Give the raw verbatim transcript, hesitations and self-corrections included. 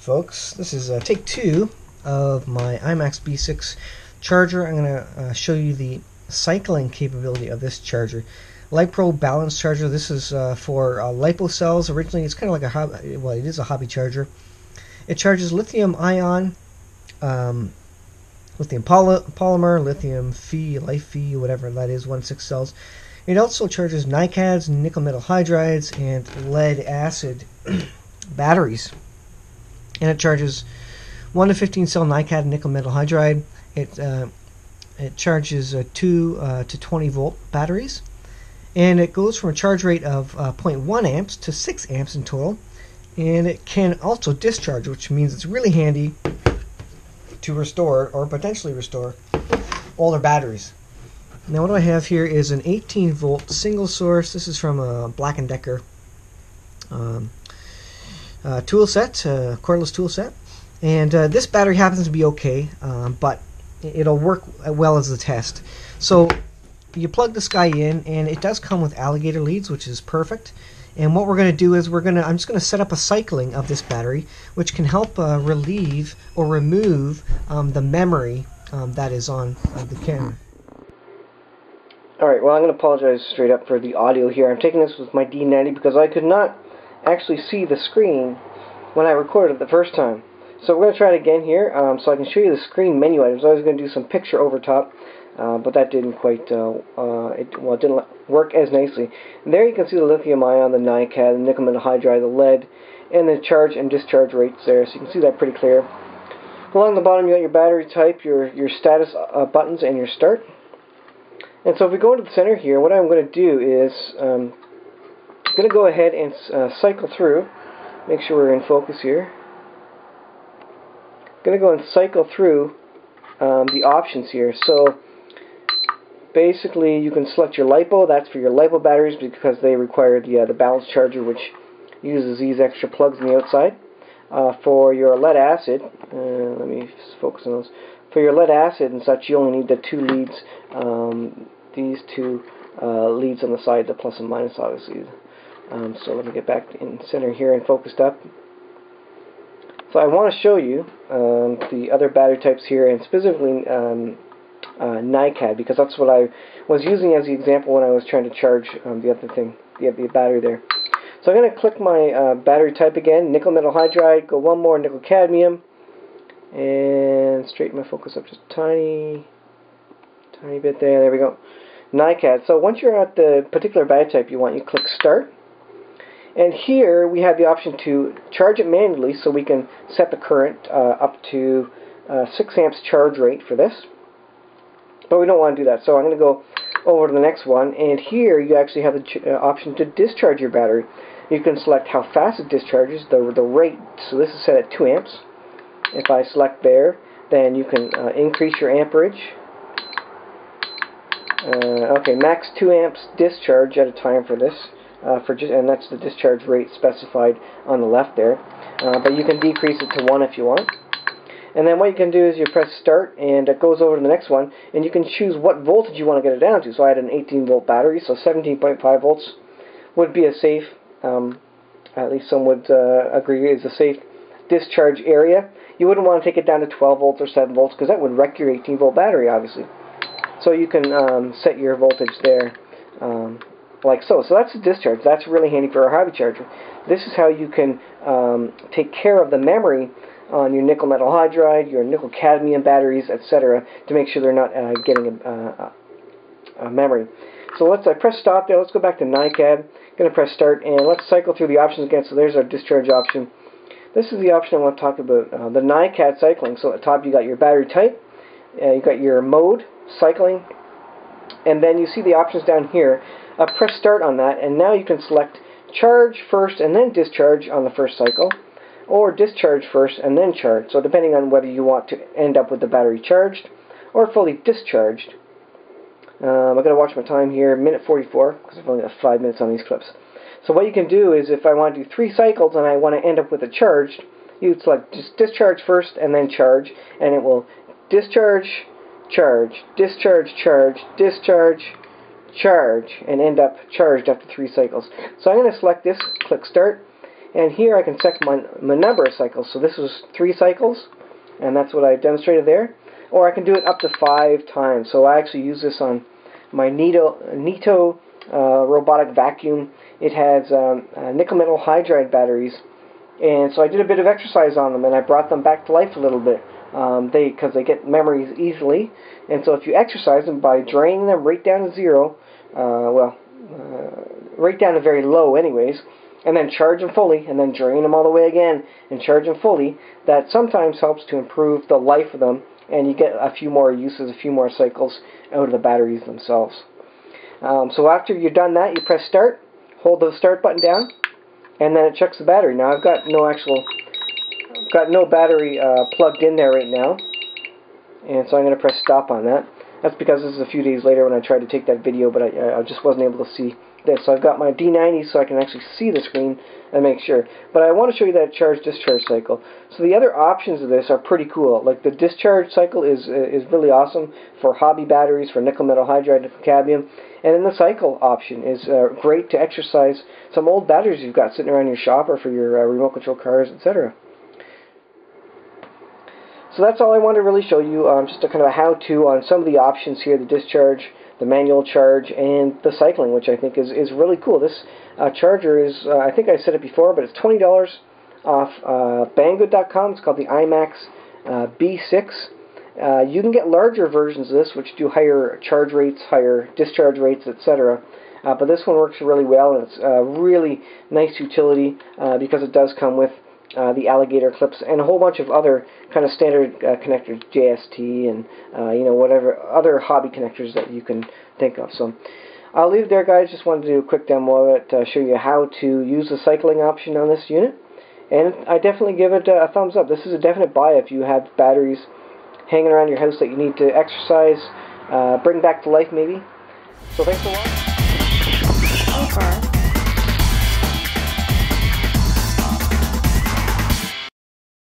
folks. This is uh, take two of my IMAX B six charger. I'm going to uh, show you the cycling capability of this charger. LiPo balance charger. This is uh, for uh, LiPo cells. Originally, it's kind of like a hobby. Well, it is a hobby charger. It charges lithium ion, um, lithium poly polymer, lithium Fe, LiFe, whatever that is, one six cells. It also charges NiCADs, nickel metal hydrides, and lead acid batteries. And it charges one to fifteen cell NiCad nickel metal hydride. It uh, it charges uh, two uh, to twenty volt batteries. And it goes from a charge rate of uh, zero point one amps to six amps in total, and it can also discharge, which means it's really handy to restore or potentially restore older batteries. Now what I have here is an eighteen volt single source. This is from a Black and Decker um, uh, tool set, uh, cordless tool set, and uh, this battery happens to be okay, um, but it'll work well as the test. So you plug this guy in, and it does come with alligator leads, which is perfect. And what we're going to do is we're going to I'm just going to set up a cycling of this battery, which can help uh, relieve or remove um, the memory um, that is on uh, the camera. Alright, well, I'm going to apologize straight up for the audio here. I'm taking this with my D ninety because I could not actually see the screen when I recorded it the first time. So we're going to try it again here, um, so I can show you the screen menu items. I was going to do some picture over top. Uh, but that didn't quite, uh, uh, it, well, it didn't work as nicely. And there you can see the lithium ion, the NiCad, the nickel metal hydride, the lead, and the charge and discharge rates there, so you can see that pretty clear. Along the bottom, you got your battery type, your, your status uh, buttons, and your start. And so if we go into the center here, what I'm going to do is, um, I'm going to go ahead and uh, cycle through, make sure we're in focus here. I'm going to go and cycle through um, the options here. So basically, you can select your LiPo. That's for your LiPo batteries because they require the, uh, the balance charger, which uses these extra plugs on the outside. Uh, for your lead acid, uh, let me focus on those. For your lead acid and such, you only need the two leads, um, these two uh, leads on the side, the plus and minus, obviously. Um, so let me get back in center here and focused up. So I want to show you um, the other battery types here, and specifically Um, Uh, NiCad, because that's what I was using as the example when I was trying to charge um, the other thing, the, the battery there. So I'm going to click my uh, battery type again, nickel metal hydride, go one more, nickel cadmium, and straighten my focus up just a tiny, tiny bit there. There we go. NiCad. So once you're at the particular battery type you want, you click start. And here we have the option to charge it manually, so we can set the current uh, up to uh, six amps charge rate for this. But we don't want to do that, so I'm going to go over to the next one, and here you actually have the ch uh, option to discharge your battery. You can select how fast it discharges, the, the rate, so this is set at two amps. If I select there, then you can uh, increase your amperage. Uh, okay, max two amps discharge at a time for this, uh, for just, and that's the discharge rate specified on the left there, uh, but you can decrease it to one if you want. And then what you can do is you press start, and it goes over to the next one, and you can choose what voltage you want to get it down to. So I had an eighteen volt battery, so seventeen point five volts would be a safe, um, at least some would uh, agree is a safe discharge area. You wouldn't want to take it down to twelve volts or seven volts, because that would wreck your eighteen volt battery, obviously. So you can um, set your voltage there um, like so. So that's the discharge. That's really handy for a hobby charger. This is how you can um, take care of the memory on your nickel metal hydride, your nickel cadmium batteries, et cetera, to make sure they're not uh, getting a, a, a memory. So let's I press stop there. Let's go back to NiCad. I'm going to press start, and let's cycle through the options again. So there's our discharge option. This is the option I want to talk about, uh, the NiCad cycling. So at the top you got your battery type, uh, you got your mode cycling, and then you see the options down here. Uh, press start on that, and now you can select charge first and then discharge on the first cycle, or discharge first and then charge. So depending on whether you want to end up with the battery charged or fully discharged. Um, I've got to watch my time here, minute forty-four, because I've only got five minutes on these clips. So what you can do is if I want to do three cycles and I want to end up with a charged, you select just discharge first and then charge, and it will discharge, charge, discharge, charge, discharge, charge, and end up charged after three cycles. So I'm going to select this, click start, And here I can check my, my number of cycles. So this was three cycles, and that's what I demonstrated there. Or I can do it up to five times. So I actually use this on my Neato, Neato uh, robotic vacuum. It has um, uh, nickel metal hydride batteries. And so I did a bit of exercise on them, and I brought them back to life a little bit. Um, they, because they get memories easily. And so if you exercise them by draining them right down to zero, uh, well, uh, right down to very low anyways, and then charge them fully, and then drain them all the way again, and charge them fully, that sometimes helps to improve the life of them, and you get a few more uses, a few more cycles out of the batteries themselves. Um, so after you're done that, you press start, hold the start button down, and then it checks the battery. Now I've got no actual, I've got no battery uh, plugged in there right now, and so I'm going to press stop on that. That's because this is a few days later when I tried to take that video, but I, I just wasn't able to see this. So I've got my D ninety so I can actually see the screen and make sure. But I want to show you that charge-discharge cycle. So the other options of this are pretty cool. Like the discharge cycle is is really awesome for hobby batteries, for nickel metal hydride, and for cadmium. And then the cycle option is uh, great to exercise some old batteries you've got sitting around your shop or for your uh, remote control cars, et cetera. So that's all I wanted to really show you, um, just a kind of a how-to on some of the options here, the discharge, the manual charge, and the cycling, which I think is, is really cool. This uh, charger is, uh, I think I said it before, but it's twenty dollars off uh, Banggood dot com. It's called the IMAX uh, B six. Uh, you can get larger versions of this, which do higher charge rates, higher discharge rates, et cetera. Uh, but this one works really well, and it's a really nice utility uh, because it does come with Uh, the alligator clips and a whole bunch of other kind of standard uh, connectors, J S T and uh, you know, whatever other hobby connectors that you can think of. So I'll leave it there, guys. Just wanted to do a quick demo of it, uh, show you how to use the cycling option on this unit, and I definitely give it a, a thumbs up. This is a definite buy if you have batteries hanging around your house that you need to exercise, uh, bring back to life maybe. So thanks for watching.